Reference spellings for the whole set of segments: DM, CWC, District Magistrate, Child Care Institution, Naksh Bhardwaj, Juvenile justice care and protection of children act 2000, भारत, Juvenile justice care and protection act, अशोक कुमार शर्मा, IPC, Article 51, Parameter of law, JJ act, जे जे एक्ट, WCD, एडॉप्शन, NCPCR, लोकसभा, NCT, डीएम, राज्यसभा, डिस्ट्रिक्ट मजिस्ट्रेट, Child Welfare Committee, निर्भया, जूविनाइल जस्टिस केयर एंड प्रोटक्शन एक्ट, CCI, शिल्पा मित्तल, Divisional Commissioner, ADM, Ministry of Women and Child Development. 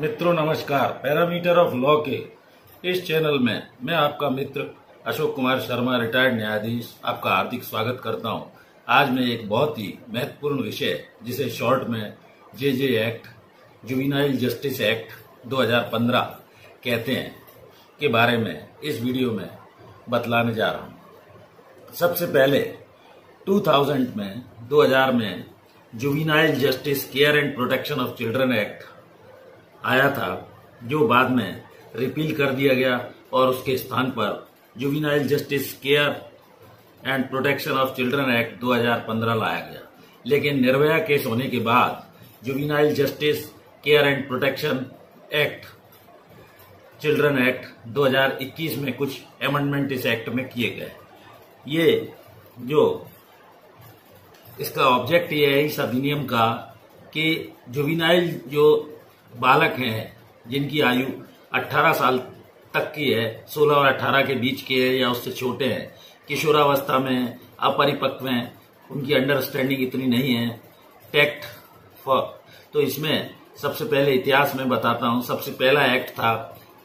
मित्रों नमस्कार। Parameter of law के इस चैनल में मैं आपका मित्र अशोक कुमार शर्मा रिटायर्ड न्यायाधीश आपका हार्दिक स्वागत करता हूं। आज मैं एक बहुत ही महत्वपूर्ण विषय जिसे शॉर्ट में J act juvenile justice act 2015 कहते हैं के बारे में इस वीडियो में बतलाने जा रहा हूं। सबसे पहले 2000 में juvenile justice care and protection of children act आया था, जो बाद में रिपील कर दिया गया और उसके स्थान पर juvenile justice care and protection of children act 2015 लाया गया। लेकिन निर्भया केस होने के बाद juvenile justice care and protection act children act 2021 में कुछ अमेंडमेंट इस एक्ट में किए गए। ये जो इसका ऑब्जेक्ट ये है इस अधिनियम का कि जुवेनाइल जो बालक हैं जिनकी आयु 18 साल तक की है, 16 और 18 के बीच के है या उससे छोटे हैं, किशोरावस्था में अपरिपक्व हैं, उनकी अंडरस्टैंडिंग इतनी नहीं है टैक्ट फॉर, तो इसमें सबसे पहले इतिहास में बताता हूँ। सबसे पहला एक्ट था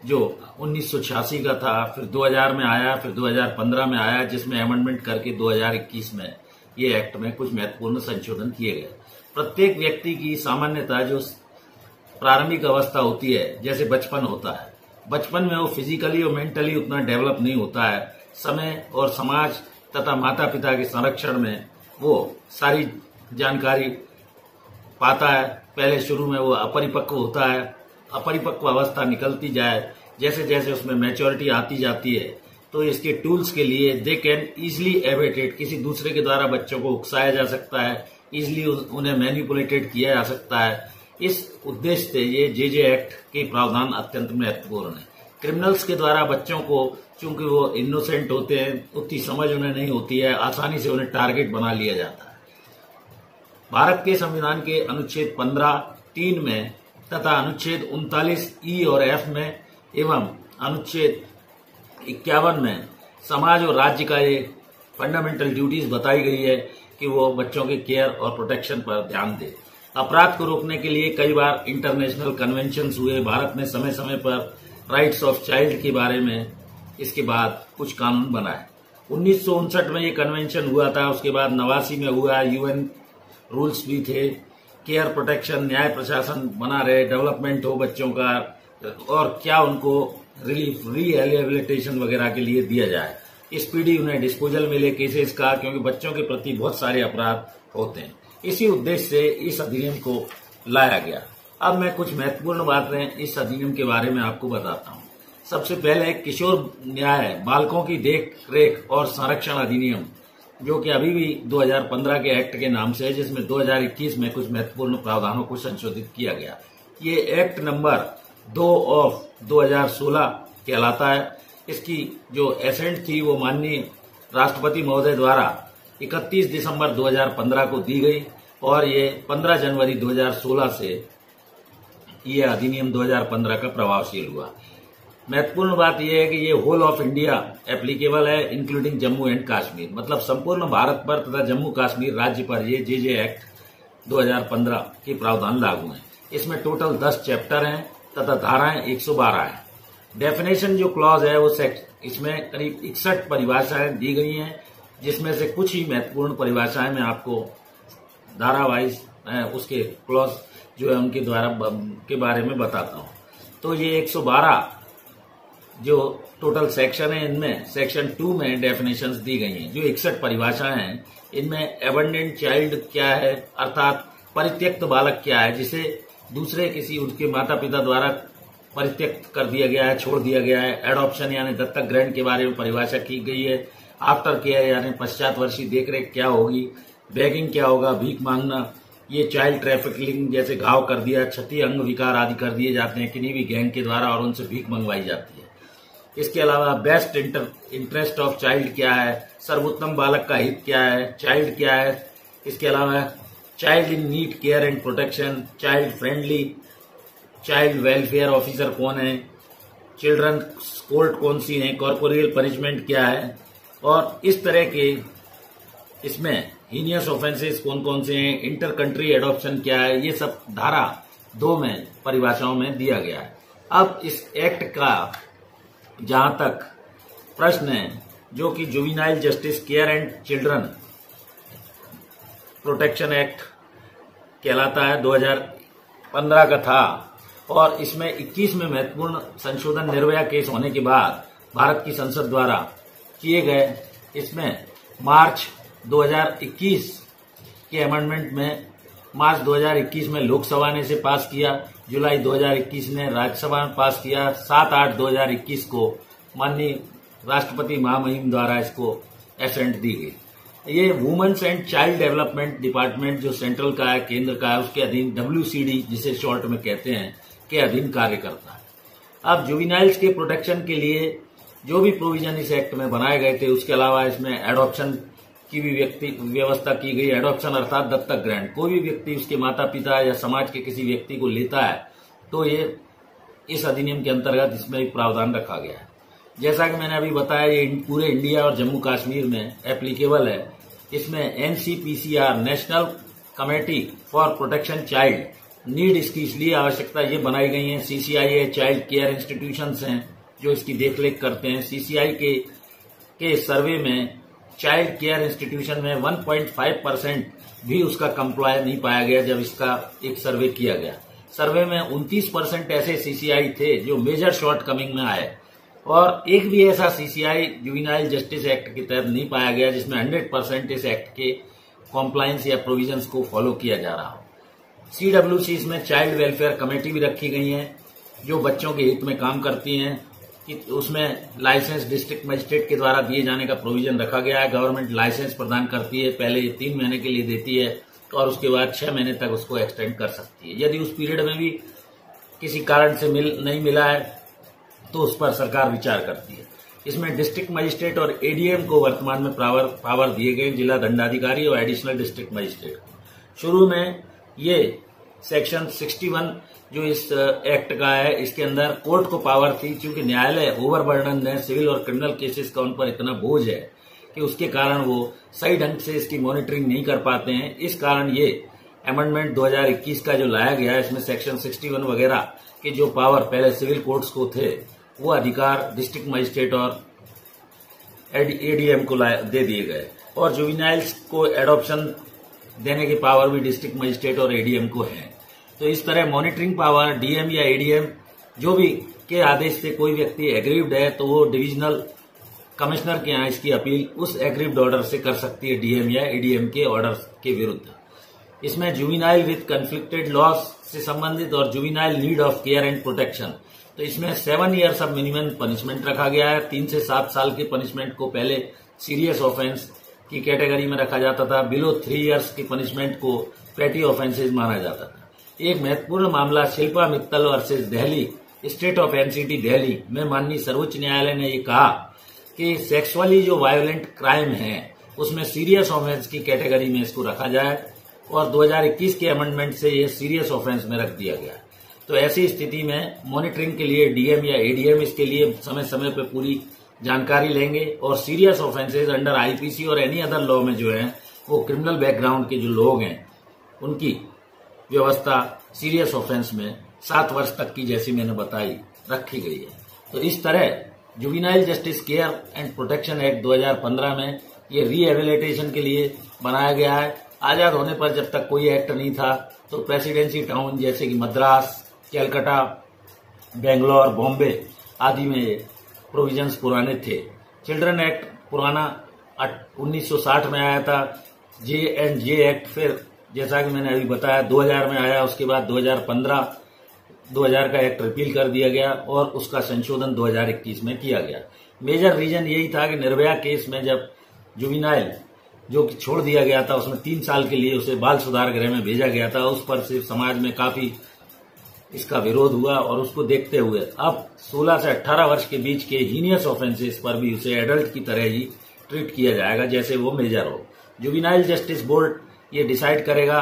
जो 1986 का था, फिर 2000 में आया, फिर 2015 में आया, जिसमें अमेंडमेंट करके 2021 में ये एक्ट में कुछ महत्वपूर्ण संशोधन किए गए। प्रत्येक व्यक्ति की सामान्यतः जो प्रारंभिक अवस्था होती है, जैसे बचपन होता है, बचपन में वो फिजिकली और मेंटली उतना डेवलप नहीं होता है। समय और समाज तथा माता पिता के संरक्षण में वो सारी जानकारी पाता है। पहले शुरू में वो अपरिपक्व होता है, अपरिपक्व अवस्था निकलती जाए जैसे जैसे उसमें मैच्योरिटी आती जाती है, तो इसके टूल्स के लिए दे कैन ईजिली एवेटेड, किसी दूसरे के द्वारा बच्चों को उकसाया जा सकता है, ईजिली उन्हें मैनिपुलेटेड किया जा सकता है। इस उद्देश्य से ये जे एक्ट के प्रावधान अत्यंत महत्वपूर्ण है। क्रिमिनल्स के द्वारा बच्चों को, चूंकि वो इनोसेंट होते हैं, उतनी समझ उन्हें नहीं होती है, आसानी से उन्हें टारगेट बना लिया जाता है। भारत के संविधान के अनुच्छेद 15(3) में तथा अनुच्छेद 39(E) और (F) में एवं अनुच्छेद 51 में समाज और राज्य का ये फंडामेंटल ड्यूटीज बताई गई है कि वो बच्चों के केयर और प्रोटेक्शन पर ध्यान दे। अपराध को रोकने के लिए कई बार इंटरनेशनल कन्वेंशंस हुए। भारत में समय समय पर राइट्स ऑफ चाइल्ड के बारे में इसके बाद कुछ कानून बनाए। 1959 में ये कन्वेंशन हुआ था, उसके बाद 89 में हुआ, यूएन रूल्स भी थे। केयर प्रोटेक्शन, न्याय प्रशासन बना रहे, डेवलपमेंट हो बच्चों का और क्या उनको रिलीफ रिहेबिलिटेशन वगैरह के लिए दिया जाए, स्पीडी उन्हें डिस्पोजल मिले केसेस का, क्योंकि बच्चों के प्रति बहुत सारे अपराध होते हैं। इसी उद्देश्य से इस अधिनियम को लाया गया। अब मैं कुछ महत्वपूर्ण बातें इस अधिनियम के बारे में आपको बताता हूँ। सबसे पहले किशोर न्याय, बालकों की देख रेख और संरक्षण अधिनियम, जो कि अभी भी 2015 के एक्ट के नाम से है, जिसमें 2021 में कुछ महत्वपूर्ण प्रावधानों को संशोधित किया गया। ये एक्ट नंबर 2/2016 कहलाता है। इसकी जो एसेंट थी वो माननीय राष्ट्रपति महोदय द्वारा 31 दिसंबर 2015 को दी गई और ये 15 जनवरी 2016 से ये अधिनियम 2015 का प्रभावशील हुआ। महत्वपूर्ण बात यह है कि ये होल ऑफ इंडिया एप्लीकेबल है, इंक्लूडिंग जम्मू एंड कश्मीर, मतलब संपूर्ण भारत पर तथा जम्मू कश्मीर राज्य पर ये जे एक्ट 2015 के प्रावधान लागू हैं। इसमें टोटल 10 चैप्टर हैं तथा धाराएं 112 हैं। डेफिनेशन जो क्लॉज है वो इसमें करीब 61 परिभाषाएं दी गई हैं, जिसमें से कुछ ही महत्वपूर्ण परिभाषाएं मैं आपको धारावाइज उसके क्लॉज जो है उनके द्वारा के बारे में बताता हूँ। तो ये 112 जो टोटल सेक्शन है, इनमें सेक्शन 2 में डेफिनेशंस दी गई हैं। जो 61 परिभाषाएं हैं, इनमें एबंडेंट चाइल्ड क्या है, अर्थात परित्यक्त बालक क्या है, जिसे दूसरे किसी उनके माता पिता द्वारा परित्यक्त कर दिया गया है, छोड़ दिया गया है। एडॉप्शन यानी दत्तक ग्रहण के बारे में परिभाषा की गई है। आफ्टर केयर यानी पश्चातवर्षी देखरेख क्या होगी, बेगिंग क्या होगा, भीख मांगना, ये चाइल्ड ट्रैफिकिंग जैसे घाव कर दिया, क्षति, अंग विकार आदि कर दिए जाते हैं किन्हीं भी गैंग के द्वारा और उनसे भीख मंगवाई जाती है। इसके अलावा बेस्ट इंटरेस्ट ऑफ चाइल्ड क्या है, सर्वोत्तम बालक का हित क्या है, चाइल्ड क्या है। इसके अलावा child in need care and protection, child friendly, child welfare officer कौन है, चिल्ड्रन कोर्ट कौन सी है, कॉर्पोरियल पनिशमेंट क्या है, और इस तरह के इसमें हीनियस ऑफेंसेस कौन कौन से हैं, इंटर कंट्री एडॉप्शन क्या है, ये सब धारा 2 में परिभाषाओं में दिया गया है। अब इस एक्ट का जहां तक प्रश्न है, जो कि juvenile justice care and children protection act कहलाता है 2015 का था, और इसमें 21 में महत्वपूर्ण संशोधन निर्भया केस होने के बाद भारत की संसद द्वारा किए गए, इसमें मार्च 2021 के अमेंडमेंट में मार्च 2021 में लोकसभा ने इसे पास किया, जुलाई 2021 ने राज्यसभा ने पास किया, 7-8-2021 को माननीय राष्ट्रपति महामहिम द्वारा इसको एसेंट दी गई। ये women's and child development department जो सेंट्रल का है, केंद्र का है, उसके अधीन WCD जिसे शॉर्ट में कहते हैं के अधीन कार्य करता है। अब जुवेनाइल्स के प्रोटेक्शन के लिए जो भी प्रोविजन इस एक्ट में बनाए गए थे, उसके अलावा इसमें एडॉप्शन की भी व्यवस्था की गई। एडॉप्शन अर्थात दत्तक ग्रहण, कोई भी व्यक्ति उसके माता पिता या समाज के किसी व्यक्ति को लेता है तो ये इस अधिनियम के अंतर्गत इसमें एक प्रावधान रखा गया है। जैसा कि मैंने अभी बताया, ये पूरे इंडिया और जम्मू कश्मीर में एप्लीकेबल है। इसमें NCPCR national committee for protection child need, इसकी इसलिए आवश्यकता ये बनाई गई है। CCI है, चाइल्ड केयर इंस्टीट्यूशन हैं जो इसकी देखरेख करते हैं। CCI के सर्वे में चाइल्ड केयर इंस्टीट्यूशन में 1.5% भी उसका कंप्लाई नहीं पाया गया जब इसका एक सर्वे किया गया। सर्वे में 29% ऐसे CCI थे जो मेजर शॉर्ट कमिंग में आए, और एक भी ऐसा CCI जुवेनाइल जस्टिस एक्ट के तहत नहीं पाया गया जिसमें 100% इस एक्ट के कॉम्प्लाइंस या प्रोविजंस को फॉलो किया जा रहा हो। CWC इसमें चाइल्ड वेलफेयर कमेटी भी रखी गई हैं जो बच्चों के हित में काम करती हैं, कि उसमें लाइसेंस डिस्ट्रिक्ट मजिस्ट्रेट के द्वारा दिए जाने का प्रोविजन रखा गया है। गवर्नमेंट लाइसेंस प्रदान करती है, पहले 3 महीने के लिए देती है और उसके बाद 6 महीने तक उसको एक्सटेंड कर सकती है। यदि उस पीरियड में भी किसी कारण से नहीं मिला है तो उस पर सरकार विचार करती है। इसमें डिस्ट्रिक्ट मजिस्ट्रेट और ADM को वर्तमान में पावर दिए गए, जिला दंडाधिकारी और एडिशनल डिस्ट्रिक्ट मजिस्ट्रेट। शुरू में ये सेक्शन 61 जो इस एक्ट का है, इसके अंदर कोर्ट को पावर थी, क्योंकि न्यायालय ओवरबर्डन है, सिविल और क्रिमिनल केसेस का उन पर इतना बोझ है कि उसके कारण वो सही ढंग से इसकी मॉनिटरिंग नहीं कर पाते हैं। इस कारण ये अमेंडमेंट 2021 का जो लाया गया है, इसमें सेक्शन 61 वगैरह के जो पावर पहले सिविल कोर्ट्स को थे, वो अधिकार डिस्ट्रिक्ट मजिस्ट्रेट और ADM को दे दिए गए, और जुवेनाइल्स को एडॉप्शन देने की पावर भी डिस्ट्रिक्ट मजिस्ट्रेट और ADM को है। तो इस तरह मॉनिटरिंग पावर DM या ADM जो भी के आदेश से कोई व्यक्ति एग्रीव्ड है तो वो डिविजनल कमिश्नर के यहाँ इसकी अपील उस एग्रीव्ड ऑर्डर से कर सकती है, DM या ADM के ऑर्डर के विरुद्ध। इसमें जुवेनाइल विद कंफ्लिक्टेड लॉस से संबंधित और juvenile need of care and protection, तो इसमें 7 इयर्स ऑफ मिनिमम पनिशमेंट रखा गया है। 3 से 7 साल की पनिशमेंट को पहले सीरियस ऑफेंस की कैटेगरी में रखा जाता था, बिलो 3 इयर्स की पनिशमेंट को पेटी ऑफेंसेज माना जाता था। एक महत्वपूर्ण मामला शिल्पा मित्तल versus Delhi, state of NCT Delhi में माननीय सर्वोच्च न्यायालय ने यह कहा कि सेक्सुअली जो वायोलेंट क्राइम है उसमें सीरियस ऑफेंस की कैटेगरी में इसको रखा जाए, और 2021 के अमेंडमेंट से यह सीरियस ऑफेंस में रख दिया गया। तो ऐसी स्थिति में मॉनिटरिंग के लिए DM या ADM इसके लिए समय समय पर पूरी जानकारी लेंगे, और सीरियस ऑफेंसेज अंडर IPC और एनी अदर लॉ में जो है वो क्रिमिनल बैकग्राउंड के जो लोग हैं उनकी व्यवस्था सीरियस ऑफेंस में 7 वर्ष तक की, जैसी मैंने बताई, रखी गई है। तो इस तरह juvenile justice care and protection act 2015 में ये रीहेबिलिटेशन के लिए बनाया गया है। आजाद होने पर जब तक कोई एक्ट नहीं था तो प्रेसिडेंसी टाउन जैसे कि मद्रास, कलकत्ता, बेंगलोर, बॉम्बे आदि में ये प्रोविजंस पुराने थे। चिल्ड्रन एक्ट पुराना 1960 में आया था। J&J एक्ट फिर, जैसा कि मैंने अभी बताया, 2000 में आया। उसके बाद 2000 का एक्ट रिपील कर दिया गया और उसका संशोधन 2021 में किया गया। मेजर रीजन यही था कि निर्भया केस में जब जुवेनाइल जो कि छोड़ दिया गया था, उसमें 3 साल के लिए उसे बाल सुधार गृह में भेजा गया था, उस पर से समाज में काफी इसका विरोध हुआ, और उसको देखते हुए अब 16 से 18 वर्ष के बीच के हीनियस ऑफेंसेस पर भी उसे एडल्ट की तरह ही ट्रीट किया जाएगा जैसे वो मेजर हो। जुवेनाइल जस्टिस बोर्ड ये डिसाइड करेगा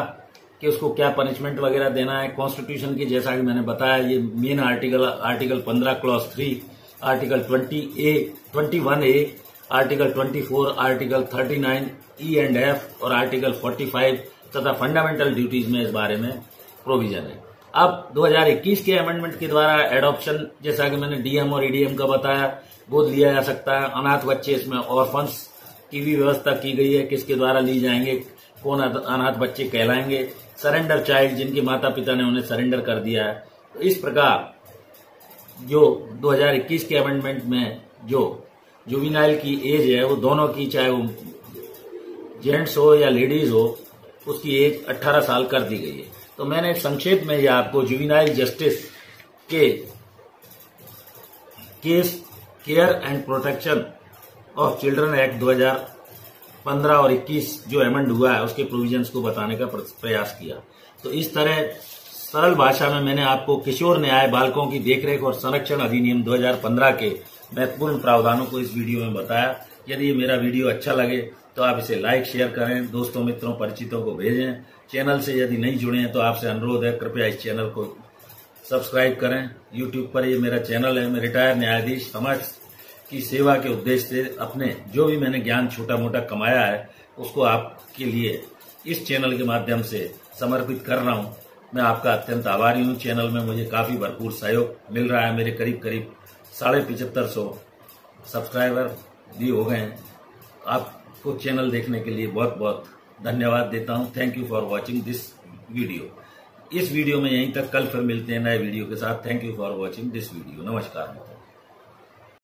कि उसको क्या पनिशमेंट वगैरह देना है। कॉन्स्टिट्यूशन की, जैसा कि मैंने बताया, ये main article article 15 clause 3, article 21A, article 24, article 39E and F और आर्टिकल 45 तथा फंडामेंटल ड्यूटीज में इस बारे में प्रोविजन है। अब 2021 के अमेंडमेंट के द्वारा एडॉप्शन, जैसा कि मैंने डीएम और ईडीएम का बताया, गोद लिया जा सकता है। अनाथ बच्चे, इसमें ऑर्फन्स की भी व्यवस्था की गई है, किसके द्वारा ली जाएंगे, कौन अनाथ बच्चे कहलाएंगे। सरेंडर चाइल्ड, जिनके माता पिता ने उन्हें सरेंडर कर दिया है। तो इस प्रकार जो 2021 के अमेंडमेंट में जो जुवेनाइल की एज है वो दोनों की, चाहे वो जेंट्स हो या लेडीज हो, उसकी एज 18 साल कर दी गई है। तो मैंने संक्षेप में ये आपको जुवेनाइल जस्टिस के case care and protection of children act 2015 और 21 जो एमेंड हुआ है उसके प्रोविजंस को बताने का प्रयास किया। तो इस तरह सरल भाषा में मैंने आपको किशोर न्याय, बालकों की देखरेख और संरक्षण अधिनियम 2015 के महत्वपूर्ण प्रावधानों को इस वीडियो में बताया। यदि ये मेरा वीडियो अच्छा लगे तो आप इसे लाइक शेयर करें, दोस्तों मित्रों परिचितों को भेजें। चैनल से यदि नहीं जुड़े हैं तो आपसे अनुरोध है, कृपया इस चैनल को सब्सक्राइब करें। यूट्यूब पर ये मेरा चैनल है। मैं रिटायर न्यायाधीश समाज की सेवा के उद्देश्य से अपने जो भी मैंने ज्ञान छोटा मोटा कमाया है उसको आपके लिए इस चैनल के माध्यम से समर्पित कर रहा हूँ। मैं आपका अत्यंत आभारी हूँ। चैनल में मुझे काफ़ी भरपूर सहयोग मिल रहा है। मेरे करीब करीब 7550 सब्सक्राइबर भी हो गए हैं। आपको चैनल देखने के लिए बहुत बहुत धन्यवाद देता हूं। Thank you for watching this video. इस वीडियो में यहीं तक, कल फिर मिलते हैं नए वीडियो के साथ। Thank you for watching this video. नमस्कार।